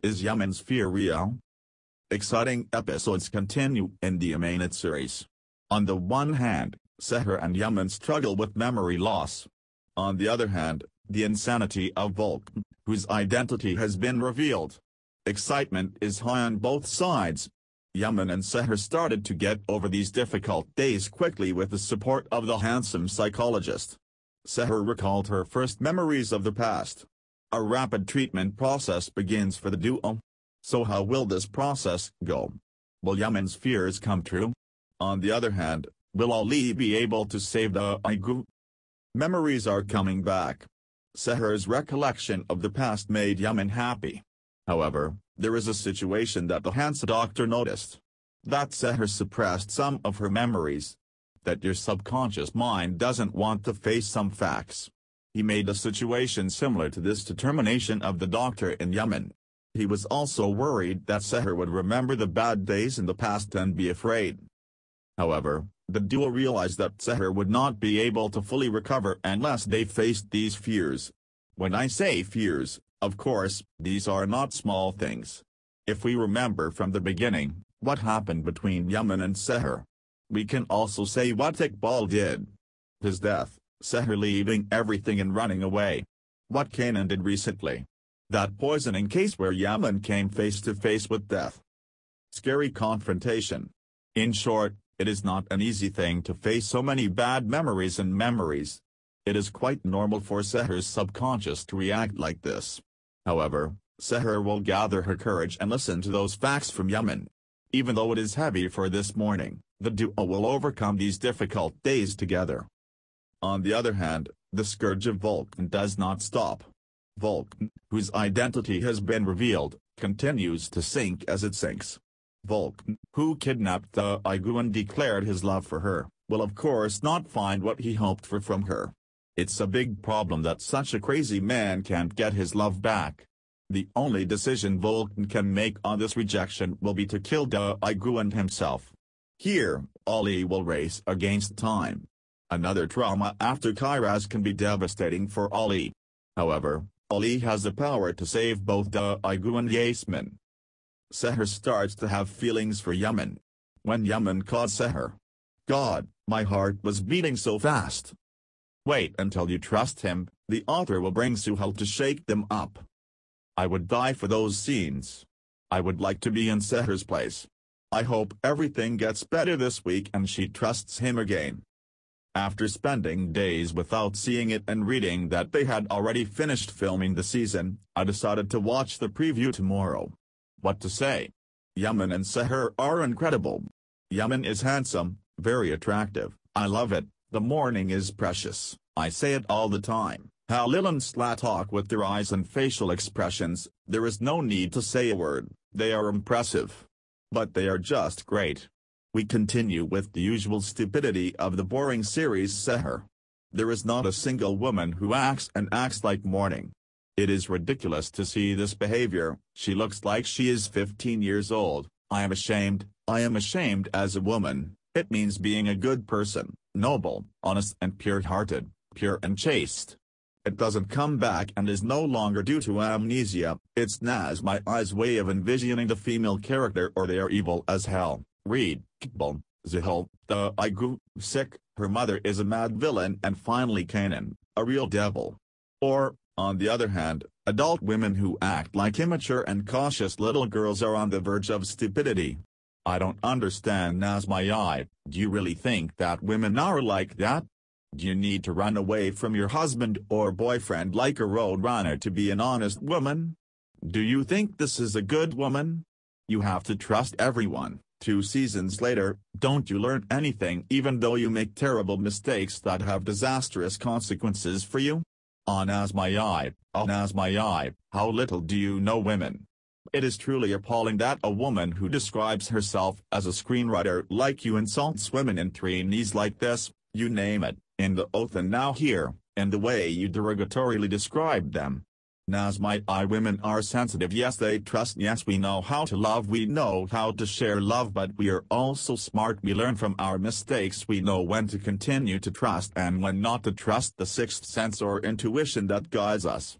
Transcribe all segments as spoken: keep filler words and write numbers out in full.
Is Yaman's fear real? Exciting episodes continue in the Emanet series. On the one hand, Seher and Yaman struggle with memory loss. On the other hand, the insanity of Volkan, whose identity has been revealed. Excitement is high on both sides. Yaman and Seher started to get over these difficult days quickly with the support of the handsome psychologist. Seher recalled her first memories of the past. A rapid treatment process begins for the duo. So how will this process go? Will Yaman's fears come true? On the other hand, will Ali be able to save the Aigu? Memories are coming back. Seher's recollection of the past made Yaman happy. However, there is a situation that the handsome doctor noticed. That Seher suppressed some of her memories. That your subconscious mind doesn't want to face some facts. He made a situation similar to this determination of the doctor in Yaman. He was also worried that Seher would remember the bad days in the past and be afraid. However, the duo realized that Seher would not be able to fully recover unless they faced these fears. When I say fears, of course, these are not small things. If we remember from the beginning, what happened between Yaman and Seher. We can also say what Iqbal did. His death, Seher leaving everything and running away. What Kanan did recently. That poisoning case where Yaman came face to face with death. Scary confrontation. In short, it is not an easy thing to face so many bad memories and memories. It is quite normal for Seher's subconscious to react like this. However, Seher will gather her courage and listen to those facts from Yaman. Even though it is heavy for this morning, the duo will overcome these difficult days together. On the other hand, the scourge of Volkan does not stop. Volkan, whose identity has been revealed, continues to sink as it sinks. Volkan, who kidnapped the Aigu and declared his love for her, will of course not find what he hoped for from her. It's a big problem that such a crazy man can't get his love back. The only decision Volkan can make on this rejection will be to kill the Aigu and himself. Here, Ali will race against time. Another trauma after Kairaz can be devastating for Ali. However, Ali has the power to save both the Aigu and Yasmin. Seher starts to have feelings for Yaman. When Yaman caught Seher. God, my heart was beating so fast. Wait until you trust him, the author will bring Suhail to shake them up. I would die for those scenes. I would like to be in Seher's place. I hope everything gets better this week and she trusts him again. After spending days without seeing it and reading that they had already finished filming the season, I decided to watch the preview tomorrow. What to say? Yaman and Seher are incredible. Yaman is handsome, very attractive, I love it, the morning is precious, I say it all the time. Halil and Slat talk with their eyes and facial expressions, there is no need to say a word, they are impressive. But they are just great. We continue with the usual stupidity of the boring series Seher. There is not a single woman who acts and acts like morning. It is ridiculous to see this behavior, she looks like she is fifteen years old, I am ashamed, I am ashamed as a woman, it means being a good person, noble, honest and pure-hearted, pure and chaste. It doesn't come back and is no longer due to amnesia, it's Nazmiye's way of envisioning the female character or they are evil as hell, read, Iqbal, Suhail, the Aigu, sick, her mother is a mad villain and finally Kanan, a real devil. Or, on the other hand, adult women who act like immature and cautious little girls are on the verge of stupidity. I don't understand Nazmiye, do you really think that women are like that? Do you need to run away from your husband or boyfriend like a road runner to be an honest woman? Do you think this is a good woman? You have to trust everyone, two seasons later, don't you learn anything even though you make terrible mistakes that have disastrous consequences for you? Ah Nazmiye, ah Nazmiye, how little do you know women. It is truly appalling that a woman who describes herself as a screenwriter like you insults women in three knees like this, you name it, in the oath and now here, and the way you derogatorily describe them. Nazmiye women are sensitive yes they trust yes we know how to love we know how to share love but we are also smart we learn from our mistakes we know when to continue to trust and when not to trust the sixth sense or intuition that guides us.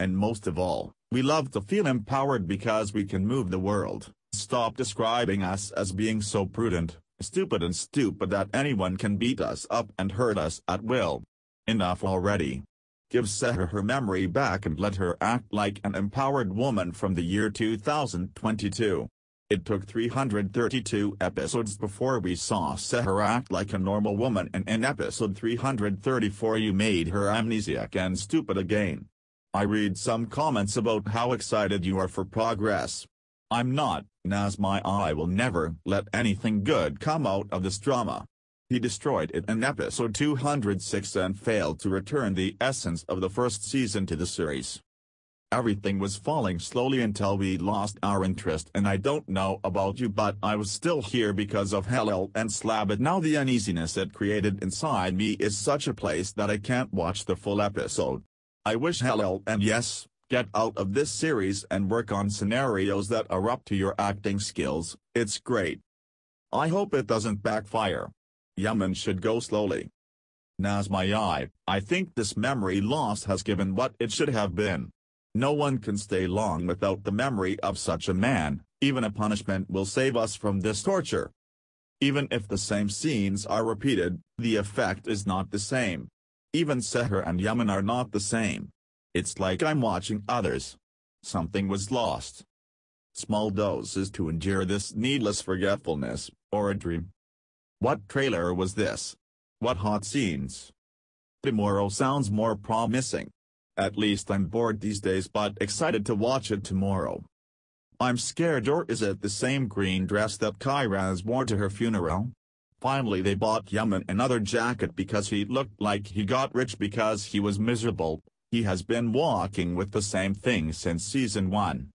and most of all, we love to feel empowered because we can move the world. Stop describing us as being so prudent, stupid and stupid that anyone can beat us up and hurt us at will. Enough already. Give Seher her memory back and let her act like an empowered woman from the year two thousand twenty-two. It took three hundred thirty-two episodes before we saw Seher act like a normal woman, and in episode three hundred thirty-four you made her amnesiac and stupid again. I read some comments about how excited you are for progress. I'm not, Nazmiye. I will never let anything good come out of this drama. He destroyed it in episode two hundred six and failed to return the essence of the first season to the series. Everything was falling slowly until we lost our interest, and I don't know about you, but I was still here because of Halil and Slat. But now the uneasiness it created inside me is such a place that I can't watch the full episode. I wish Halil and Yes get out of this series and work on scenarios that are up to your acting skills. It's great. I hope it doesn't backfire. Yaman should go slowly. Nazmiye, I think this memory loss has given what it should have been. No one can stay long without the memory of such a man. Even a punishment will save us from this torture. Even if the same scenes are repeated, the effect is not the same. Even Seher and Yaman are not the same. It's like I'm watching others. Something was lost. Small doses to endure this needless forgetfulness, or a dream. What trailer was this? What hot scenes? Tomorrow sounds more promising. At least I'm bored these days but excited to watch it tomorrow. I'm scared, or is it the same green dress that Kairaz wore to her funeral? Finally they bought Yaman another jacket because he looked like he got rich because he was miserable. He has been walking with the same thing since season one.